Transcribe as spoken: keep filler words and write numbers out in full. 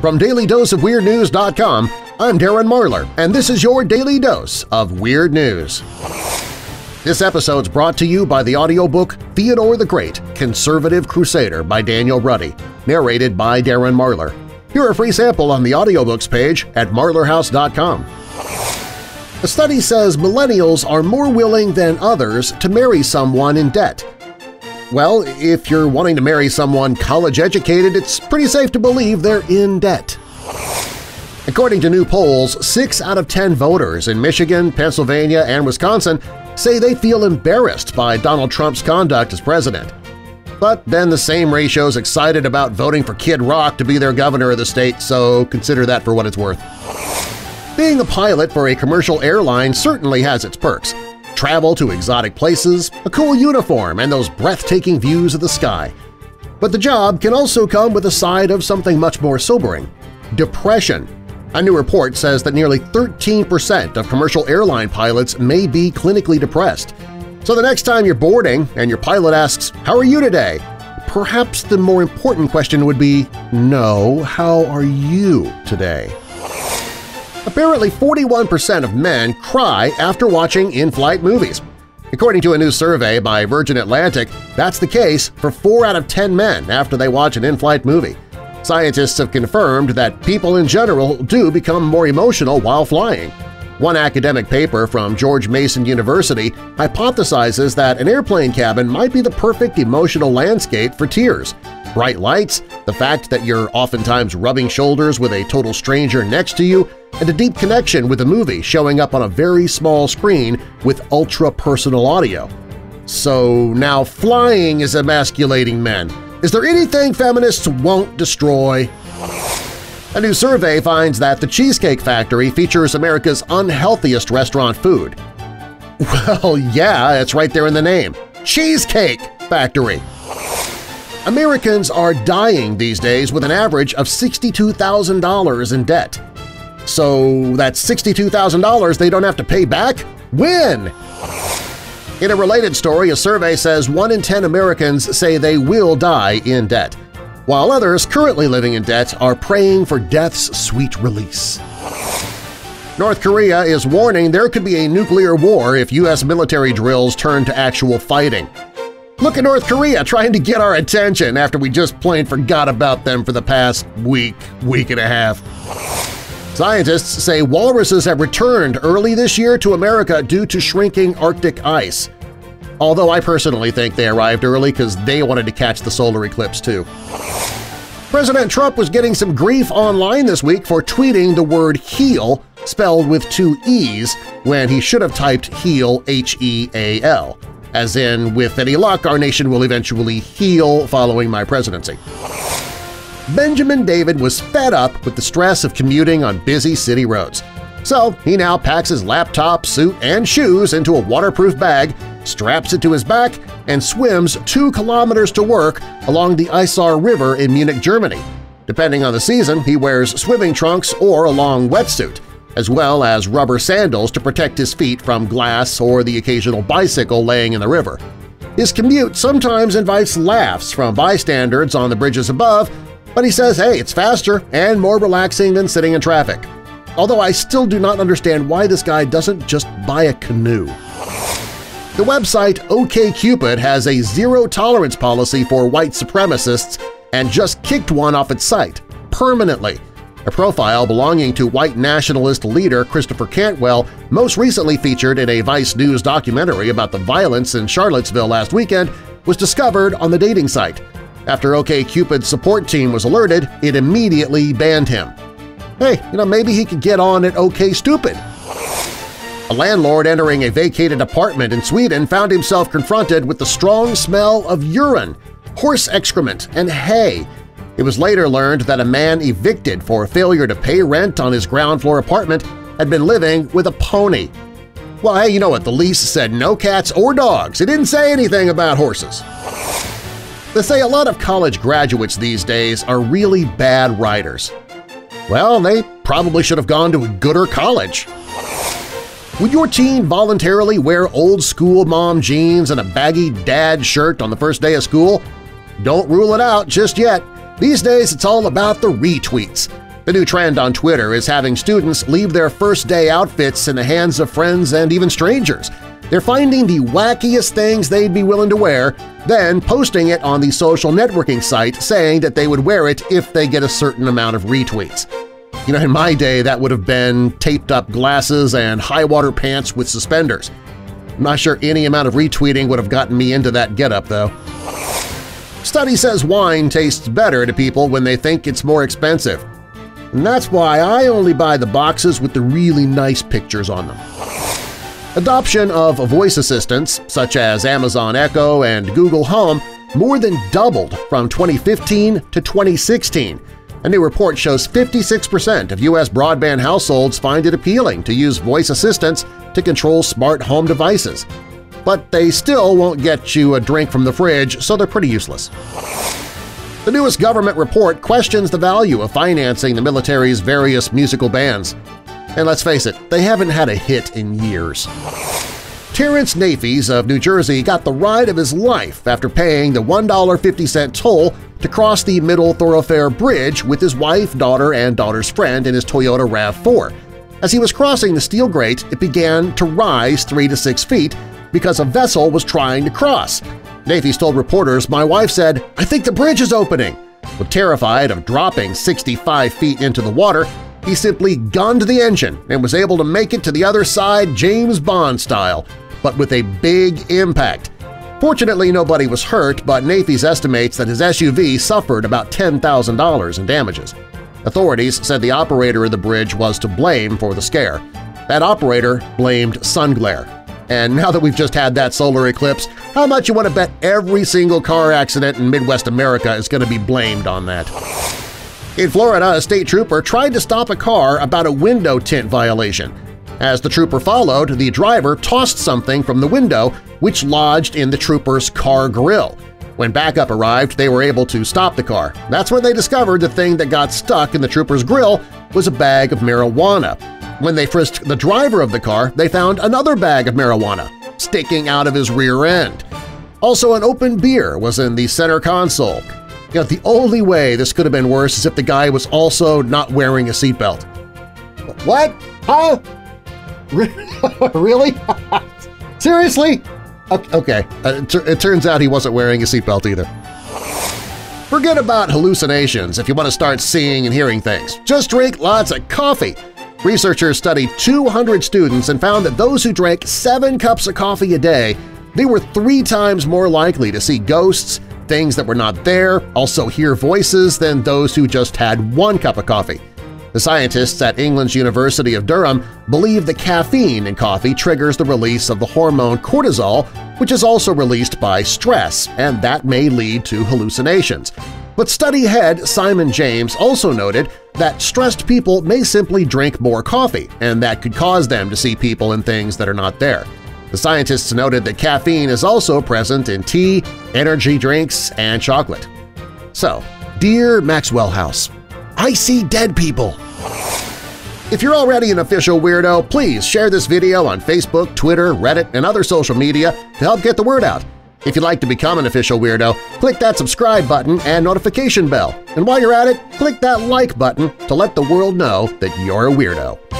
From Daily Dose of Weird News dot com, I'm Darren Marlar, and this is your Daily Dose of Weird News. This episode's brought to you by the audiobook Theodore the Great, Conservative Crusader by Daniel Ruddy, narrated by Darren Marlar. Hear a free sample on the audiobooks page at Marlar House dot com. A study says millennials are more willing than others to marry someone in debt. Well, if you're wanting to marry someone college-educated, it's pretty safe to believe they're in debt. According to new polls, six out of ten voters in Michigan, Pennsylvania, and Wisconsin say they feel embarrassed by Donald Trump's conduct as president. But then the same ratio's excited about voting for Kid Rock to be their governor of the state, so consider that for what it's worth. Being a pilot for a commercial airline certainly has its perks. Travel to exotic places, a cool uniform, and those breathtaking views of the sky. But the job can also come with a side of something much more sobering – depression. A new report says that nearly thirteen percent of commercial airline pilots may be clinically depressed. So the next time you're boarding and your pilot asks, "How are you today?" perhaps the more important question would be, "No, how are you today?" Apparently, forty-one percent of men cry after watching in-flight movies. According to a new survey by Virgin Atlantic, that's the case for four out of ten men after they watch an in-flight movie. Scientists have confirmed that people in general do become more emotional while flying. One academic paper from George Mason University hypothesizes that an airplane cabin might be the perfect emotional landscape for tears. Bright lights, the fact that you're oftentimes rubbing shoulders with a total stranger next to you, and a deep connection with a movie showing up on a very small screen with ultra-personal audio. So now flying is emasculating men. Is there anything feminists won't destroy? A new survey finds that the Cheesecake Factory features America's unhealthiest restaurant food. Well, yeah, it's right there in the name – Cheesecake Factory! Americans are dying these days with an average of sixty-two thousand dollars in debt. So that's sixty-two thousand dollars they don't have to pay back? Win! In a related story, a survey says one in ten Americans say they will die in debt, while others currently living in debt are praying for death's sweet release. North Korea is warning there could be a nuclear war if U S military drills turn to actual fighting. Look at North Korea trying to get our attention after we just plain forgot about them for the past week, week and a half. Scientists say walruses have returned early this year to America due to shrinking Arctic ice. Although I personally think they arrived early because they wanted to catch the solar eclipse too. President Trump was getting some grief online this week for tweeting the word "heal" spelled with two E's when he should have typed "heal" H E A L. As in, with any luck, our nation will eventually heal following my presidency. Benjamin David was fed up with the stress of commuting on busy city roads, so he now packs his laptop, suit, and shoes into a waterproof bag, straps it to his back, and swims two kilometers to work along the Isar River in Munich, Germany. Depending on the season, he wears swimming trunks or a long wetsuit, as well as rubber sandals to protect his feet from glass or the occasional bicycle laying in the river. His commute sometimes invites laughs from bystanders on the bridges above, but he says, hey, it's faster and more relaxing than sitting in traffic. Although I still do not understand why this guy doesn't just buy a canoe. The website O K Cupid has a zero-tolerance policy for white supremacists and just kicked one off its site permanently. A profile belonging to white nationalist leader Christopher Cantwell, most recently featured in a Vice News documentary about the violence in Charlottesville last weekend, was discovered on the dating site. After OkCupid's support team was alerted, it immediately banned him. Hey, you know, maybe he could get on at OkCupid. A landlord entering a vacated apartment in Sweden found himself confronted with the strong smell of urine, horse excrement, and hay. It was later learned that a man evicted for failure to pay rent on his ground-floor apartment had been living with a pony. Well, hey, you know what, the lease said no cats or dogs. It didn't say anything about horses. They say a lot of college graduates these days are really bad writers. Well, they probably should have gone to a gooder college. Would your teen voluntarily wear old-school mom jeans and a baggy dad shirt on the first day of school? Don't rule it out just yet. These days, it's all about the retweets. The new trend on Twitter is having students leave their first-day outfits in the hands of friends and even strangers. They're finding the wackiest things they'd be willing to wear, then posting it on the social networking site saying that they would wear it if they get a certain amount of retweets. You know, in my day, that would have been taped-up glasses and high-water pants with suspenders. I'm not sure any amount of retweeting would have gotten me into that getup, though. Study says wine tastes better to people when they think it's more expensive. And that's why I only buy the boxes with the really nice pictures on them. Adoption of voice assistants, such as Amazon Echo and Google Home, more than doubled from twenty fifteen to twenty sixteen. A new report shows fifty-six percent of U S broadband households find it appealing to use voice assistants to control smart home devices. But they still won't get you a drink from the fridge, so they're pretty useless. The newest government report questions the value of financing the military's various musical bands. And let's face it, they haven't had a hit in years. Terrence Nafies of New Jersey got the ride of his life after paying the one dollar and fifty cents toll to cross the Middle Thoroughfare Bridge with his wife, daughter, and daughter's friend in his Toyota RAV four. As he was crossing the steel grate, it began to rise three to six feet because a vessel was trying to cross. Nafies told reporters, "My wife said, 'I think the bridge is opening.'" Well, terrified of dropping sixty-five feet into the water, he simply gunned the engine and was able to make it to the other side James Bond style, but with a big impact. Fortunately, nobody was hurt, but Nafies estimates that his S U V suffered about ten thousand dollars in damages. Authorities said the operator of the bridge was to blame for the scare. That operator blamed sun glare. And now that we've just had that solar eclipse, how much you want to bet every single car accident in Midwest America is going to be blamed on that? In Florida, a state trooper tried to stop a car about a window tint violation. As the trooper followed, the driver tossed something from the window, which lodged in the trooper's car grill. When backup arrived, they were able to stop the car. That's when they discovered the thing that got stuck in the trooper's grill was a bag of marijuana. When they frisked the driver of the car, they found another bag of marijuana sticking out of his rear end. Also, an open beer was in the center console. You know, the only way this could have been worse is if the guy was also not wearing a seatbelt. What? Huh? Really? Seriously? Okay, uh, it, it turns out he wasn't wearing a seatbelt either. Forget about hallucinations if you want to start seeing and hearing things. Just drink lots of coffee. Researchers studied two hundred students and found that those who drank seven cups of coffee a day, they were three times more likely to see ghosts, things that were not there, also hear voices than those who just had one cup of coffee. The scientists at England's University of Durham believe the caffeine in coffee triggers the release of the hormone cortisol, which is also released by stress, and that may lead to hallucinations. But study head Simon James also noted that stressed people may simply drink more coffee, and that could cause them to see people and things that are not there. The scientists noted that caffeine is also present in tea, energy drinks, and chocolate. So, dear Maxwell House, I see dead people! If you're already an official weirdo, please share this video on Facebook, Twitter, Reddit, and other social media to help get the word out. If you'd like to become an official weirdo, click that subscribe button and notification bell. And while you're at it, click that like button to let the world know that you're a weirdo.